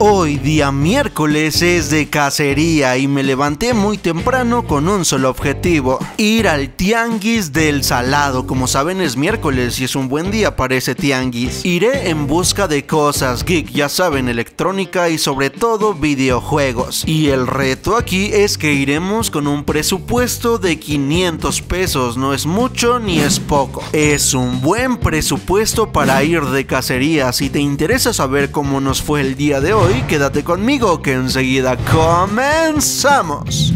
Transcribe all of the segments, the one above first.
Hoy día miércoles es de cacería y me levanté muy temprano con un solo objetivo: ir al Tianguis del Salado. Como saben, es miércoles y es un buen día para ese tianguis. Iré en busca de cosas geek, ya saben, electrónica y sobre todo videojuegos. Y el reto aquí es que iremos con un presupuesto de 500 pesos, no es mucho ni es poco. Es un buen presupuesto para ir de cacería. Si te interesa saber cómo nos fue el día de hoy, quédate conmigo que enseguida comenzamos.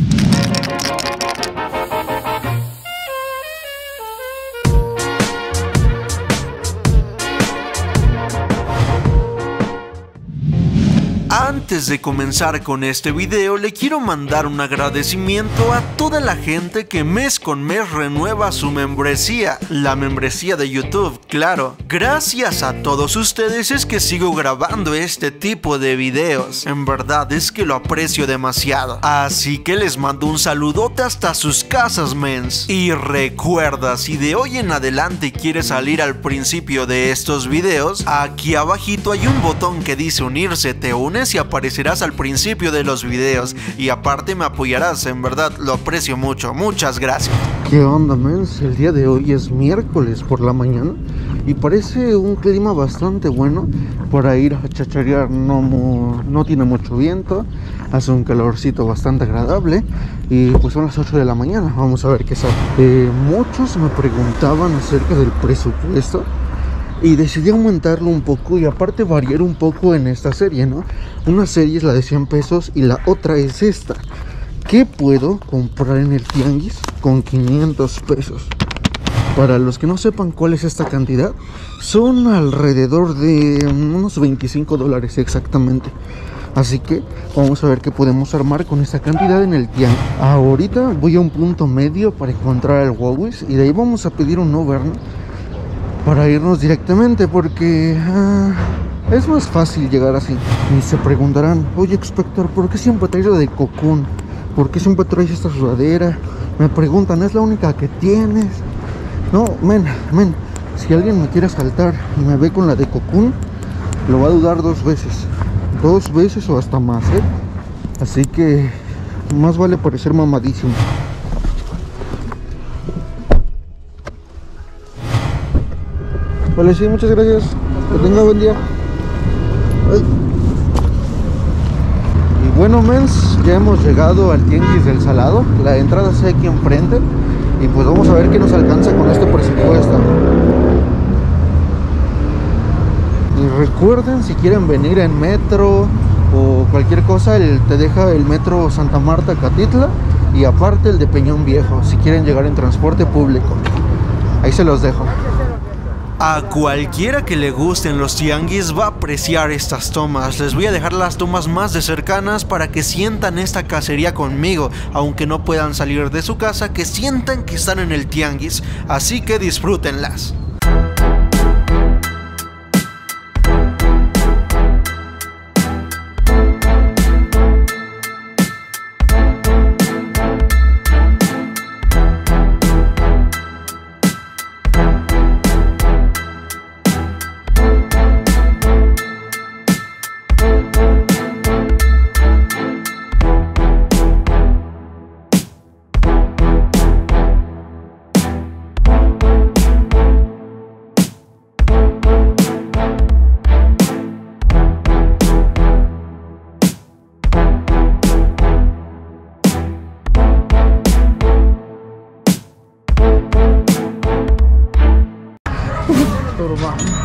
Antes de comenzar con este video, le quiero mandar un agradecimiento a toda la gente que mes con mes renueva su membresía, la membresía de YouTube, claro. Gracias a todos ustedes es que sigo grabando este tipo de videos, en verdad es que lo aprecio demasiado. Así que les mando un saludote hasta sus casas, mens. Y recuerda, si de hoy en adelante quieres salir al principio de estos videos, aquí abajito hay un botón que dice unirse, te unes y aparecerás al principio de los videos, y aparte me apoyarás, en verdad lo aprecio mucho, muchas gracias. ¿Qué onda, mens? El día de hoy es miércoles por la mañana y parece un clima bastante bueno para ir a chacharear. No tiene mucho viento, hace un calorcito bastante agradable y pues son las 8 de la mañana, vamos a ver qué sale. Muchos me preguntaban acerca del presupuesto y decidí aumentarlo un poco y aparte variar un poco en esta serie, ¿no? Una serie es la de 100 pesos y la otra es esta. ¿Qué puedo comprar en el tianguis con 500 pesos? Para los que no sepan cuál es esta cantidad, son alrededor de unos $25 exactamente. Así que vamos a ver qué podemos armar con esta cantidad en el tianguis. Ahorita voy a un punto medio para encontrar el Huawei y de ahí vamos a pedir un Uber, ¿no? Para irnos directamente, porque es más fácil llegar así. Y se preguntarán: oye, Expector, ¿por qué siempre traes la de Cocoon? ¿Por qué siempre traes esta sudadera? Me preguntan, ¿es la única que tienes? No, men, si alguien me quiere asaltar y me ve con la de Cocoon, lo va a dudar dos veces o hasta más, ¿eh? Así que más vale parecer mamadísimo. Vale, sí, muchas gracias. Que tenga buen día. Ay. Y bueno, mens, ya hemos llegado al Tianguis del Salado. La entrada está aquí enfrente. Y pues vamos a ver qué nos alcanza con este presupuesto. Y recuerden, si quieren venir en metro o cualquier cosa, te deja el metro Santa Marta Catitla y aparte el de Peñón Viejo, si quieren llegar en transporte público. Ahí se los dejo. A cualquiera que le gusten los tianguis va a apreciar estas tomas. Les voy a dejar las tomas más de cercanas para que sientan esta cacería conmigo, aunque no puedan salir de su casa, que sientan que están en el tianguis, así que disfrútenlas.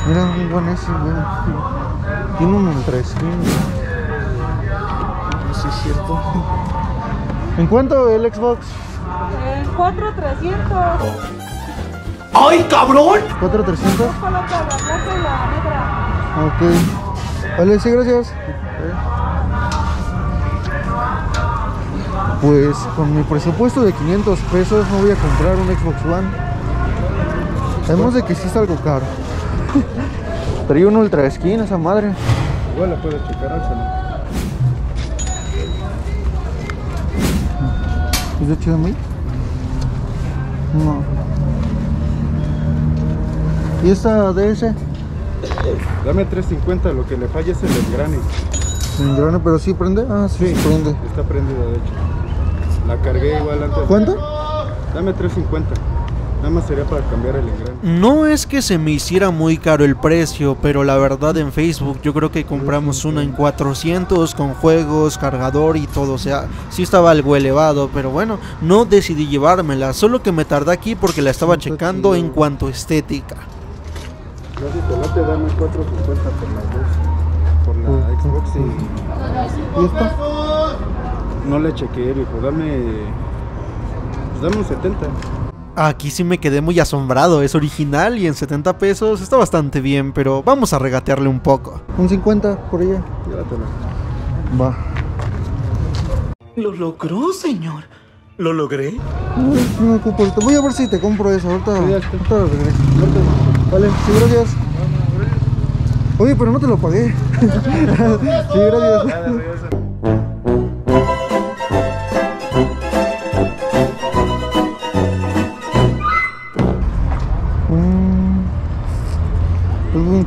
Mira, un buen ese, bueno. Tiene un entresquín. No sé si es cierto. ¿En cuánto el Xbox? En 4,300. ¡Ay, cabrón! ¿4,300? Ok. Vale, sí, gracias. Pues con mi presupuesto de 500 pesos no voy a comprar un Xbox One. Sabemos de que sí es algo caro. Trae un ultra skin esa madre. Igual la puedes checar al celular. ¿Es de HDMI? No. ¿Y esta DS? Dame 350, lo que le falla es el desgrane. Sin grano, pero sí prende. Ah, sí, sí prende. Está prendida, de hecho. La cargué igual antes. ¿Cuánto? Dame 3.50. Nada más sería para cambiar el engrane. No es que se me hiciera muy caro el precio, pero la verdad en Facebook yo creo que compramos una en 400 con juegos, cargador y todo. O sea, sí estaba algo elevado, pero bueno, no decidí llevármela. Solo que me tardé aquí porque la estaba checando en cuanto a estética. No, si te late, dame 4.50 por las dos. Por la Xbox y... ¿Y esta? No la chequeé, viejo. Dame... Pues dame un 70. Aquí sí me quedé muy asombrado, es original y en 70 pesos está bastante bien, pero vamos a regatearle un poco. Un 50 por ella. Llévatela. Va. Lo logró, señor. ¿Lo logré? No me ocupo ahorita. Voy a ver si te compro eso, ahorita, ahorita regreso. Vale, sí, gracias. Oye, pero no te lo pagué. Sí, gracias.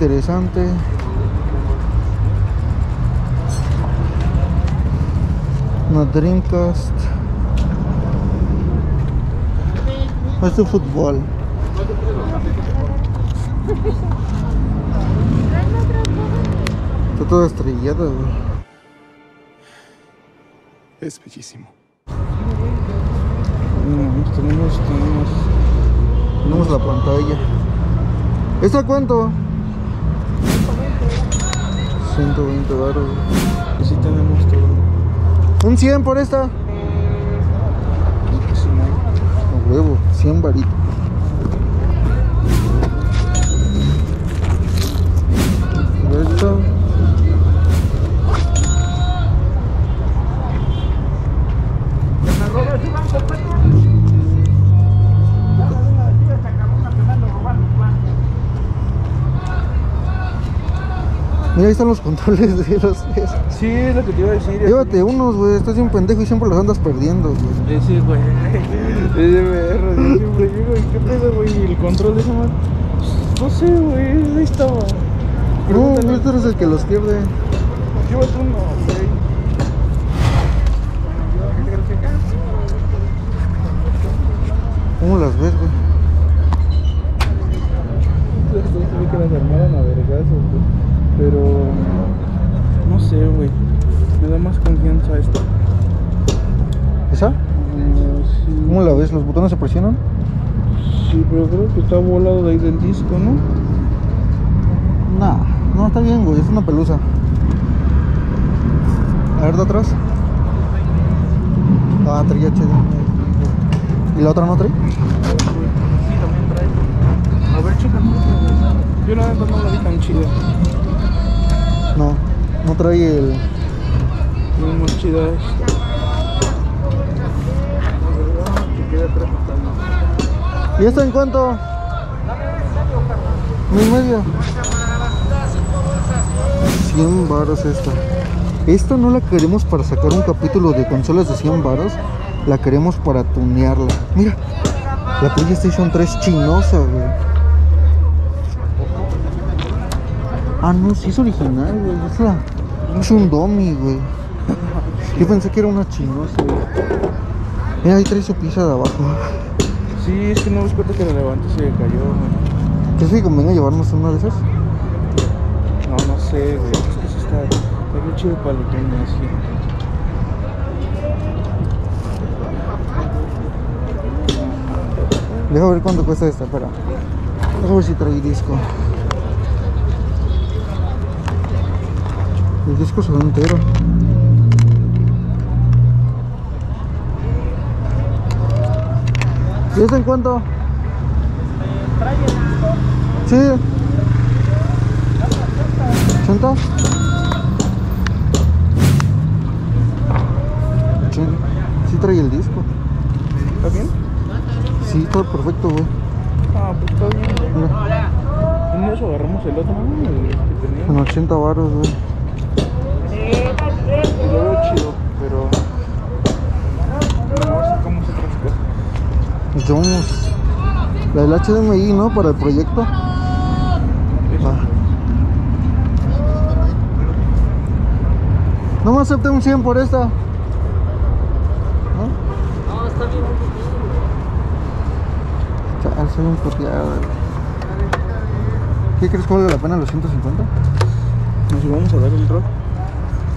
Interesante. Una Dreamcast. Es de fútbol. Está todo estrellado, güey. Es bellísimo. No, tenemos la pantalla. ¿Esta cuánto? 120 baros. Si tenemos todo. Un 100 por esta. No huevo, 100 baritos. Esta. Mira, ahí están los controles de los pies. Sí, es lo que te iba a decir. Llévate así unos, güey. Estás bien pendejo y siempre los andas perdiendo, güey. Sí, güey. Ese BR, siempre llego. ¿Qué pedo, güey? El control de esa mano. No sé, güey. Ahí estaba. No, güey, tú eres el que los pierde. Llévate uno, güey. ¿Cómo las ves, güey? Se ve que las armaron a vergazos, güey. Pero no sé, güey. Me da más confianza esto. ¿Esa? Sí. ¿Cómo la ves? ¿Los botones se presionan? Sí, pero creo que está volado de ahí del disco, ¿no? Nah, no está bien, güey. Es una pelusa. A ver, de atrás. Ah, trae HD. ¿Y la otra no trae? Sí, también trae. A ver, chica. Yo la verdad no la vi tan chida. No, no trae el... No, muy chida esta. ¿Y esto en cuánto? $1,500. 100 baros esta. Esta no la queremos para sacar un capítulo de consolas de 100 baros. La queremos para tunearla. Mira, la PlayStation 3 chinosa, güey. Ah, no, sí es original, güey. Es la... Es un dummy, güey. Yo pensé que era una chinosa, güey. Mira, ahí trae su pieza de abajo. Sí, es que no me cuenta que la levanté y se le cayó, güey. ¿Crees que convenga llevarnos una de esas? No, no sé, güey. Es que eso está bien chido para lo que hay, sí. Deja ver cuánto cuesta esta, espera. Deja ver si trae disco. El disco se ve entero. ¿Y esto en cuánto? ¿Trae el disco? Sí. ¿80? 80. Sí trae el disco. ¿Está bien? Sí, está perfecto, güey. Ah, pues está bien. ¿En eso agarramos el otro? Con 80 baros, güey. Lo veo chido, pero no sé cómo se transporta. Entonces, la del HDMI, ¿no? Para el proyecto. Ah. No me acepté un 100 por esta. ¿No? No, está bien. Chal, soy un copiado. ¿Qué crees que valga la pena los 150? Nos vamos a dar el rock.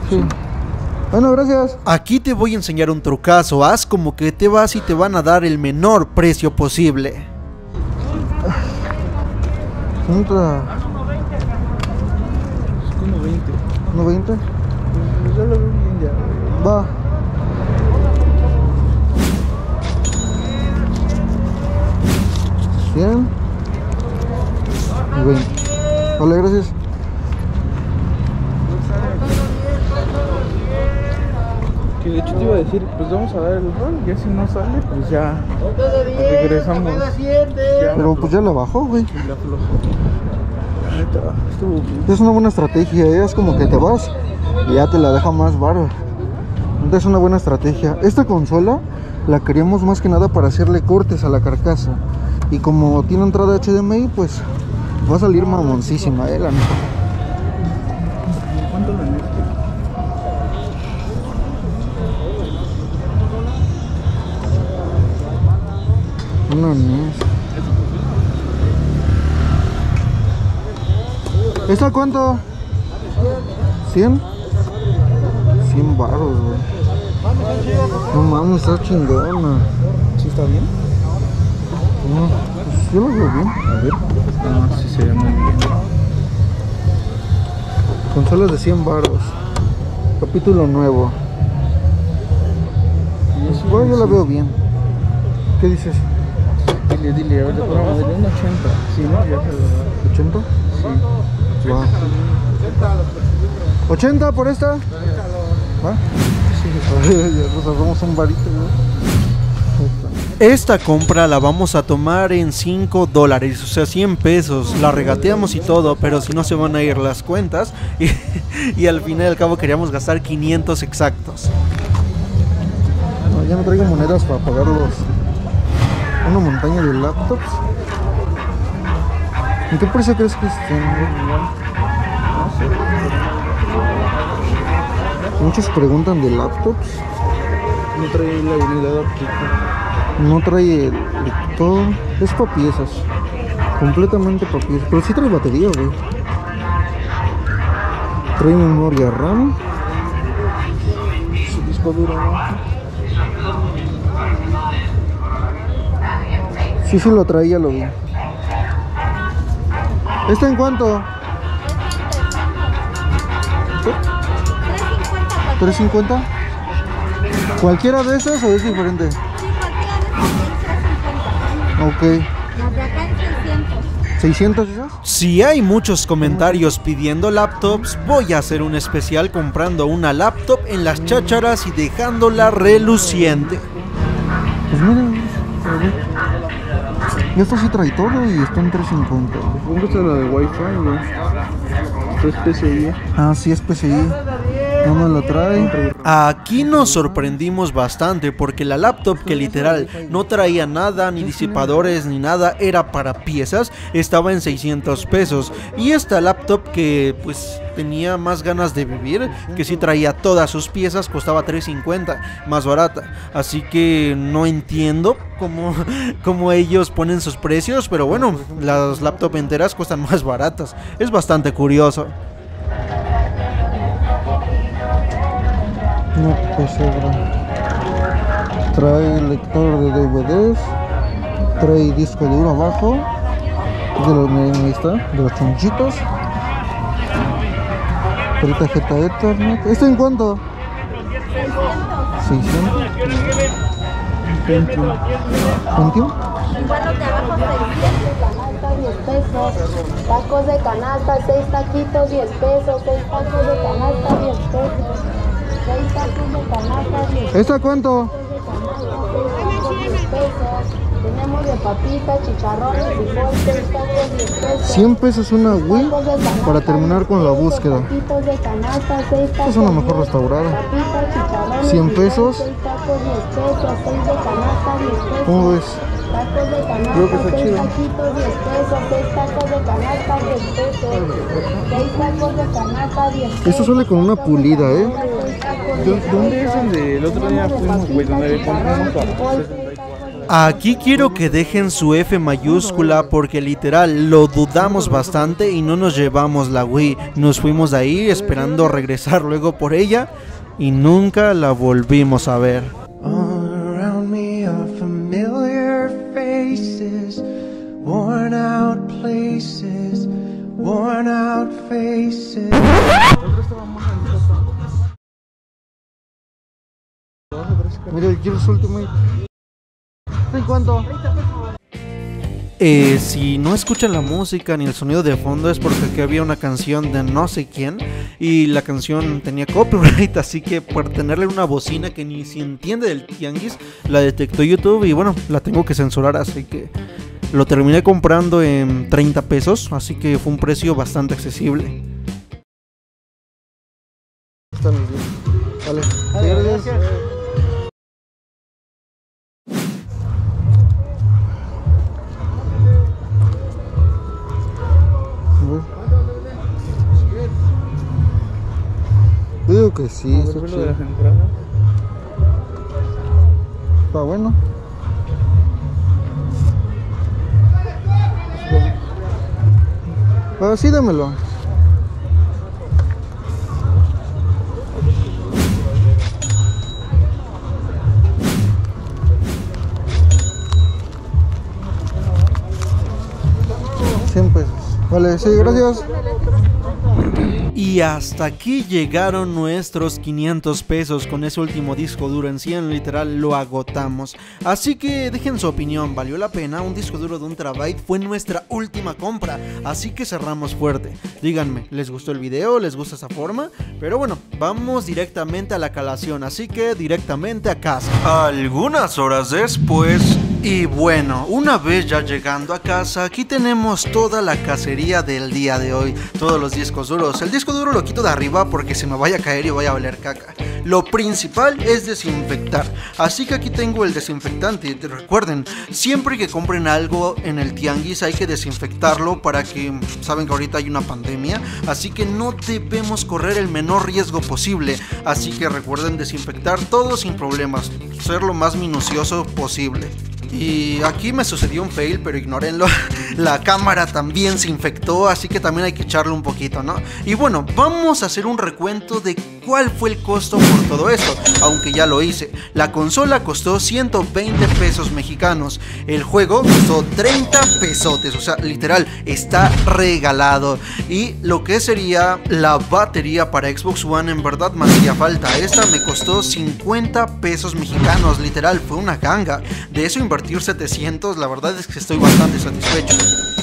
Sí. Bueno, gracias. Aquí te voy a enseñar un trucazo. Haz como que te vas y te van a dar el menor precio posible. Entra. Es como 20. ¿No 20? Pues yo lo veo bien ya. Va. Bien. 20. Hola, gracias. Que de hecho te iba a decir, pues vamos a dar el rol, ya si no sale, pues ya regresamos. Pero pues ya la bajó, güey. Es una buena estrategia, es como que te vas y ya te la deja más barro. Es una buena estrategia. Esta consola la queríamos más que nada para hacerle cortes a la carcasa. Y como tiene entrada HDMI, pues va a salir mamoncísima, la neta. ¿Cuánto la neta? No, no. ¿Esta cuánto? 100. 100 baros, güey. No mames, está chingona. ¿Sí está bien? No, pues yo lo veo bien. A ver. No, sí se ve muy bien. Consolas de 100 baros. Capítulo nuevo. Pues, bueno, yo la veo bien. ¿Qué dices? Dile, a ver, le ponemos de 1.80. Sí, ¿no? Ya te lo da. ¿80? Sí. Wow. 80 por esta. ¿Va? Sí, nos ahorramos un varito, ¿no? Esta compra la vamos a tomar en $5, o sea, 100 pesos. La regateamos y todo, pero si no se van a ir las cuentas. Y al final y al cabo queríamos gastar 500 exactos. No, ya no traigo monedas para pagarlos. Una montaña de laptops. ¿En qué precio crees que estén? Muchos preguntan de laptops. No trae la unidad óptica. No trae todo. Es para piezas. Completamente para piezas. Pero sí trae batería, güey. Trae memoria RAM. Su disco duro, ¿no? Sí, sí lo traía, lo vi. ¿Esta en cuánto? 350. ¿Cualquiera de esas o es diferente? Sí, cualquiera de esas. Ok. 600. Si hay muchos comentarios pidiendo laptops, voy a hacer un especial comprando una laptop en las chácharas y dejándola reluciente. Pues miren, y esto sí trae todo y está en 350. Supongo que es la de Wi-Fi, güey. Esto es PCI. Ah, sí, es PCI. No nos la trae. Aquí nos sorprendimos bastante porque la laptop, que literal no traía nada, ni disipadores, ni nada, era para piezas, estaba en 600 pesos. Y esta laptop, que pues tenía más ganas de vivir, que sí traía todas sus piezas, costaba 350, más barata. Así que no entiendo cómo ellos ponen sus precios, pero bueno, las laptops enteras cuestan más baratas. Es bastante curioso. No, pues sobra. Trae lector de DVDs, trae disco duro abajo, de los, ahí está, de los chonchitos, trae tarjeta Ethernet. ¿Esto en cuánto? 600. 21. ¿21? En cuadros de abajo 600, canasta 10 pesos, tacos de canasta 6 taquitos 10 pesos, 6 tacos de canasta 10 pesos. ¿Esta cuánto? Tenemos de papitas, chicharrones y 100 pesos una Wii para terminar con la búsqueda. Es una mejor restaurada. 100 pesos. ¿Cómo ves? Creo que está chido. Esto sale con una pulida, ¿eh? ¿Dónde es donde el otro día fuimos, güey? Donde le compramos a... Aquí quiero que dejen su F mayúscula porque literal lo dudamos bastante y no nos llevamos la Wii. Nos fuimos de ahí esperando regresar luego por ella y nunca la volvimos a ver. Worn out places, worn out faces. Mira, yo suelto muy... ¿En cuánto? Si no escuchan la música ni el sonido de fondo es porque aquí había una canción de no sé quién y la canción tenía copyright, así que por tenerle una bocina que ni se entiende del tianguis, la detectó YouTube y bueno, la tengo que censurar, así que lo terminé comprando en 30 pesos, así que fue un precio bastante accesible. Vale, gracias. Digo que sí, eso es chido. Está bueno. Pero sí, dámelo. $100. Vale, sí, gracias. Y hasta aquí llegaron nuestros 500 pesos. Con ese último disco duro en 100, literal lo agotamos. Así que dejen su opinión, ¿valió la pena? Un disco duro de 1 TB fue nuestra última compra, así que cerramos fuerte. Díganme, ¿les gustó el video? ¿Les gusta esa forma? Pero bueno, vamos directamente a la calación, así que directamente a casa. Algunas horas después... Y bueno, una vez ya llegando a casa, aquí tenemos toda la cacería del día de hoy. Todos los discos duros. El disco duro lo quito de arriba porque se me vaya a caer y vaya a oler caca. Lo principal es desinfectar, así que aquí tengo el desinfectante. Recuerden, siempre que compren algo en el tianguis hay que desinfectarlo para que... Saben que ahorita hay una pandemia, así que no debemos correr el menor riesgo posible. Así que recuerden desinfectar todo sin problemas, ser lo más minucioso posible. Y aquí me sucedió un fail, pero ignórenlo. La cámara también se infectó, así que también hay que echarle un poquito, ¿no? Y bueno, vamos a hacer un recuento de cuál fue el costo por todo esto, aunque ya lo hice. La consola costó 120 pesos mexicanos, el juego costó 30 pesotes, o sea, literal, está regalado. Y lo que sería la batería para Xbox One, en verdad me hacía falta. Esta me costó 50 pesos mexicanos, literal, fue una ganga. De eso invertí 700, la verdad es que estoy bastante satisfecho.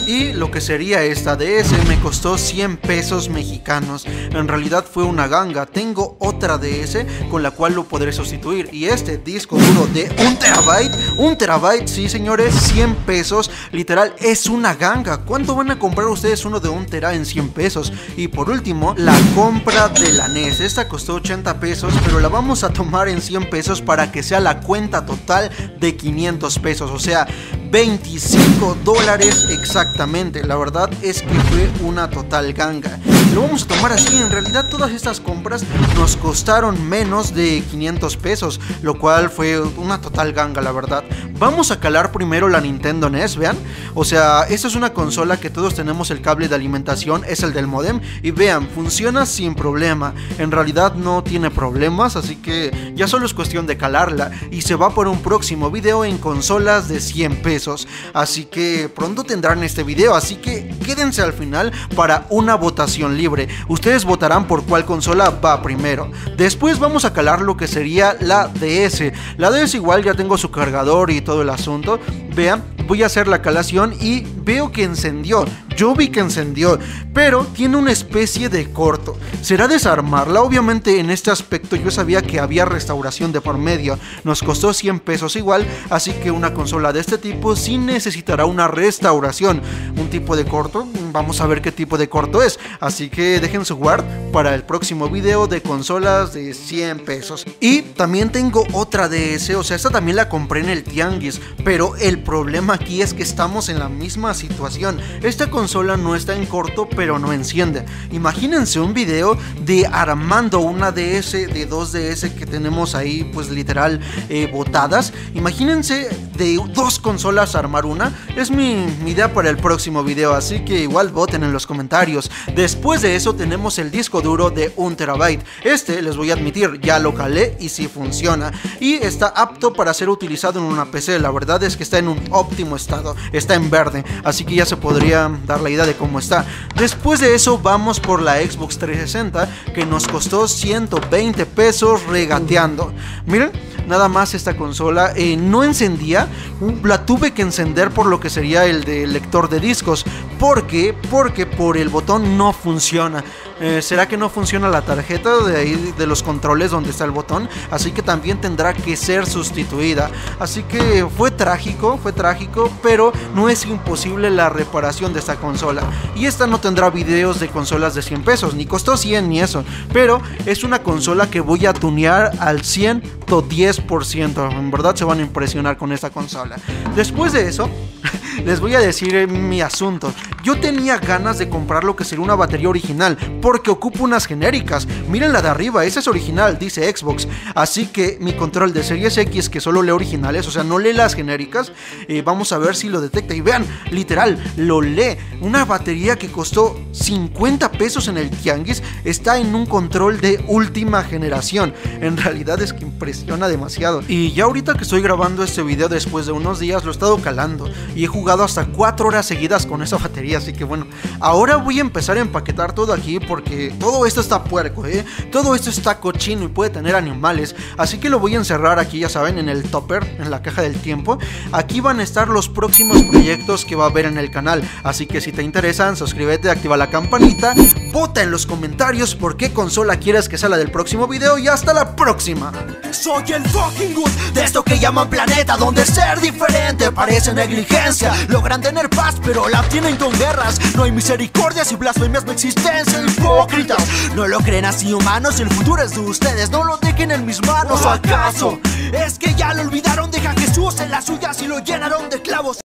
Y lo que sería esta DS me costó 100 pesos mexicanos. En realidad fue una ganga. Tengo otra DS con la cual lo podré sustituir. Y este disco duro de 1 TB, 1 TB, sí señores, 100 pesos. Literal, es una ganga. ¿Cuánto van a comprar ustedes uno de 1 TB en 100 pesos? Y por último, la compra de la NES. Esta costó 80 pesos, pero la vamos a tomar en 100 pesos para que sea la cuenta total de 500 pesos. O sea, $25 exactamente. La verdad es que fue una total ganga. Lo vamos a tomar así. En realidad todas estas compras nos costaron menos de 500 pesos, lo cual fue una total ganga, la verdad. Vamos a calar primero la Nintendo NES, vean. O sea, esta es una consola que todos tenemos el cable de alimentación, es el del modem. Y vean, funciona sin problema. En realidad no tiene problemas, así que ya solo es cuestión de calarla. Y se va por un próximo video en consola de 100 pesos, así que pronto tendrán este video, así que quédense al final para una votación libre. Ustedes votarán por cuál consola va primero. Después vamos a calar lo que sería la DS. La DS igual ya tengo su cargador y todo el asunto. Vean, voy a hacer la calación y veo que encendió. Yo vi que encendió, pero tiene una especie de corto. ¿Será desarmarla? Obviamente en este aspecto yo sabía que había restauración de por medio. Nos costó 100 pesos igual, así que una consola de este tipo sí necesitará una restauración. Un tipo de corto... vamos a ver qué tipo de corto es. Así que dejen su guard para el próximo video de consolas de 100 pesos. Y también tengo otra DS, o sea, esta también la compré en el Tianguis, pero el problema aquí es que estamos en la misma situación. Esta consola no está en corto, pero no enciende. Imagínense un video de armando una DS, de 2 DS que tenemos ahí, pues literal botadas. Imagínense de 2 consolas armar una. Es mi idea para el próximo video, así que igual voten en los comentarios. Después de eso tenemos el disco duro de 1 TB. Este, les voy a admitir, ya lo calé y sí funciona, y está apto para ser utilizado en una PC. La verdad es que está en un óptimo estado, está en verde, así que ya se podría dar la idea de cómo está. Después de eso vamos por la Xbox 360, que nos costó 120 pesos regateando. Miren, nada más esta consola no encendía, la tuve que encender por lo que sería el de lector de discos. ¿Por qué? Porque por el botón no funciona. ¿Será que no funciona la tarjeta de ahí de los controles donde está el botón? Así que también tendrá que ser sustituida. Así que fue trágico, pero no es imposible la reparación de esta consola. Y esta no tendrá videos de consolas de 100 pesos, ni costó 100 ni eso, pero es una consola que voy a tunear al 110%. En verdad se van a impresionar con esta consola. Después de eso, les voy a decir mi asunto. Yo tenía ganas de comprar lo que sería una batería original, porque ocupo unas genéricas. Miren la de arriba, esa es original, dice Xbox. Así que mi control de Series X, que solo lee originales, o sea, no lee las genéricas, vamos a ver si lo detecta. Y vean, literal, lo lee. Una batería que costó 50 pesos en el Tianguis está en un control de última generación. En realidad es que impresiona demasiado. Y ya ahorita que estoy grabando este video, después de unos días, lo he estado calando y he jugado hasta 4 horas seguidas con esa batería. Así que bueno, ahora voy a empezar a empaquetar todo aquí, porque todo esto está puerco, todo esto está cochino y puede tener animales. Así que lo voy a encerrar aquí, ya saben, en el topper, en la caja del tiempo. Aquí van a estar los próximos proyectos que va a haber en el canal, así que si te interesan, suscríbete, activa la campanita, vota en los comentarios por qué consola quieres que salga del próximo video, y hasta la próxima. Soy el fucking good de esto que llaman planeta, donde ser diferente parece negligencia. Logran tener paz pero la tienen con guerras. No hay misericordia si blasfemias mi existencia. Hipócritas, no lo creen así, humanos. El futuro es de ustedes, no lo dejen en mis manos. ¿O acaso es que ya lo olvidaron? Deja a Jesús en las suyas y lo llenaron de clavos.